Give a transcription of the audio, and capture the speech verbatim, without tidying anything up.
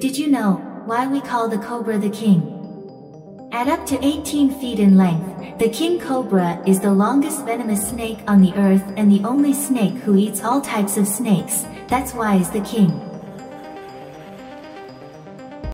Did you know why we call the cobra the king? At up to eighteen feet in length, the king cobra is the longest venomous snake on the earth and the only snake who eats all types of snakes. That's why it's the king.